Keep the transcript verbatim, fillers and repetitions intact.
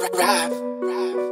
Rav.